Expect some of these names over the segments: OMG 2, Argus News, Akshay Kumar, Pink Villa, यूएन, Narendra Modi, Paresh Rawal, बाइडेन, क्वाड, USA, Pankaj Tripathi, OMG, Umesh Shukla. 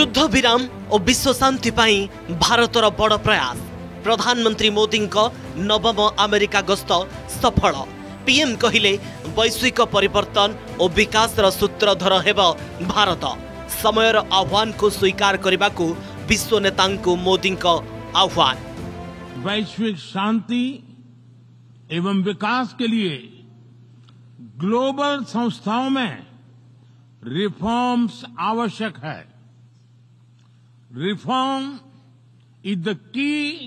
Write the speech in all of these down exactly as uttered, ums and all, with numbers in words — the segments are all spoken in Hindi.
युद्ध विराम और विश्व शांति भारतर बड़ प्रयास प्रधानमंत्री मोदी नवम अमेरिका गस्त सफल। पीएम कहिले वैश्विक परिवर्तन और विकास सूत्रधर हेबा भारत। समयर आह्वान को स्वीकार करने को विश्व नेता मोदी आह्वान। वैश्विक शांति एवं विकास के लिए ग्लोबल संस्थाओं में रिफॉर्म्स आवश्यक है। Reform is the key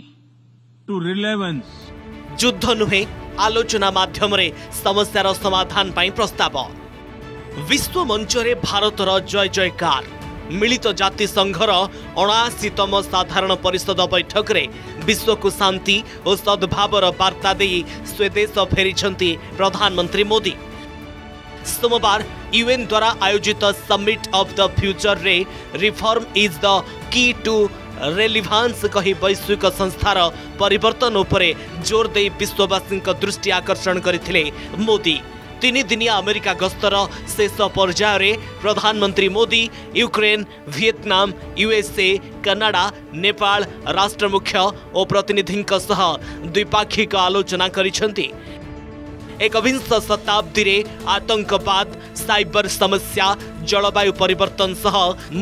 to relevance. युद्ध नुहे आलोचना माध्यम रे समस्यार समाधान पाई प्रस्ताव। विश्व मंचरे भारतर जय जयकार। मिलित जाति संघर अणाशीतम साधारण परिषद बैठक रे विश्व को शांति और सद्भावर वार्ता दे स्वदेश फेरी प्रधानमंत्री मोदी। सोमवार यूएन द्वारा आयोजित समिट ऑफ द फ्यूचर रे reform is the key to relevance कही वैश्विक संस्थार परिवर्तन उपरे जोर दे विश्ववासी दृष्टि आकर्षण करथिले मोदी। तीन दिनिया अमेरिका गस्तर शेष पर्यायर प्रधानमंत्री Modi Ukraine, Vietnam, USA, Canada, Nepal राष्ट्र मुख्य और प्रतिनिधि द्विपाक्षिक आलोचना करिसेंती। एकविंश शताब्दी रे आतंकवाद, साइबर समस्या, जलवायु परिवर्तन सह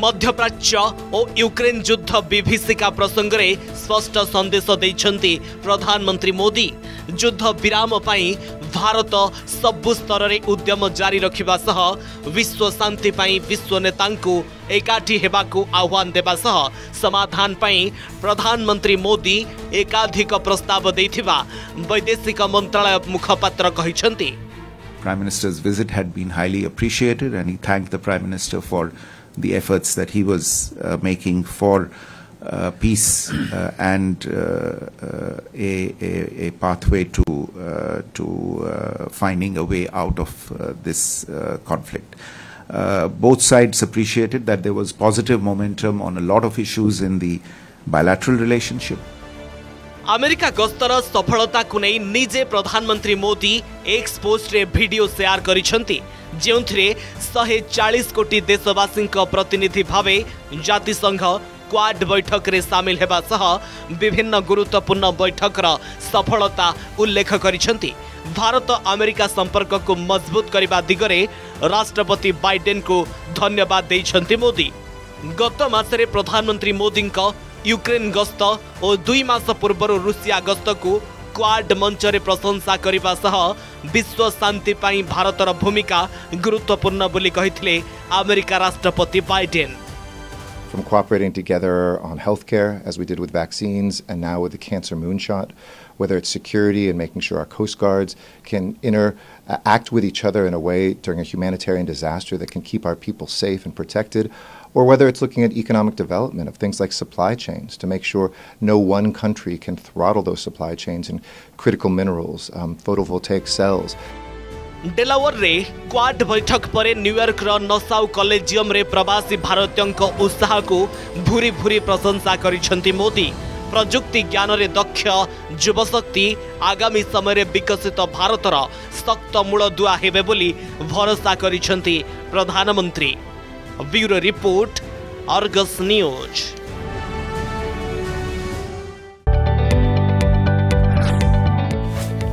मध्यप्राच्य और यूक्रेन युद्ध विभीषिका प्रसंग रे स्पष्ट संदेश देइछंती प्रधानमंत्री मोदी। युद्ध विराम पाई भारत सबु स्तर रे उद्यम जारी रखिबा सह विश्व शांति पाई विश्व नेतांकु एकाठी हेबाकु आह्वान देबा सह समाधान पाई प्रधानमंत्री मोदी एकाधिक प्रस्ताव देथिबा वैदेशिक मंत्रालय मुखपात्र कहिसंती। Prime Minister's visit had been highly appreciated and he thanked the Prime Minister for the efforts that he was uh, making for uh, peace uh, and uh, uh, a, a, a pathway to, uh, to uh, finding a way out of uh, this uh, conflict. Uh, both sides appreciated that there was positive momentum on a lot of issues in the bilateral relationship. America गस्तर सफलता को नहीं निजे प्रधानमंत्री मोदी एक्स पोस्ट रे वीडियो शेयर करिसेंती। जेउथिरे एक सौ चालीस कोटी देशवासी प्रतिनिधि भावे जातिसंघ क्वाड बैठक रे सामिल हेबा सह विभिन्न गुरुत्वपूर्ण बैठक रा सफलता उल्लेख करिसेंती। भारत अमेरिका संपर्क को मजबूत करबा दिगरे राष्ट्रपति बाइडेन को धन्यवाद दैछंती मोदी। गत मासरे प्रधानमंत्री मोदी यूक्रेन गस्त और दुई मास पूर्व रूसिया गस्त को क्वाड मंचरे प्रशंसा करने सह विश्व शांति पाई भारतर भूमिका गुरुत्वपूर्ण बोली कहिथिले अमेरिका राष्ट्रपति बाइडेन। From cooperating together on healthcare, as we did with vaccines, and now with the cancer moonshot, whether it's security and making sure our coast guards can interact with each other in a way during a humanitarian disaster that can keep our people safe and protected, or whether it's looking at economic development of things like supply chains to make sure no one country can throttle those supply chains in critical minerals, um, photovoltaic cells. Delaware रे क्वाड बैठक परे न्यूयॉर्क रो नसाउ कॉलेजियम रे प्रवासी भारतीयों को उत्साह को भूरी भूरी प्रशंसा करिसेंती मोदी। प्रजुक्ति ज्ञान रे दक्ष युवशक्ति आगामी समय रे विकसित भारतर शक्त मूल दुआ हेबे बोली भरोसा करिसेंती प्रधानमंत्री। Bureau report, Argus news.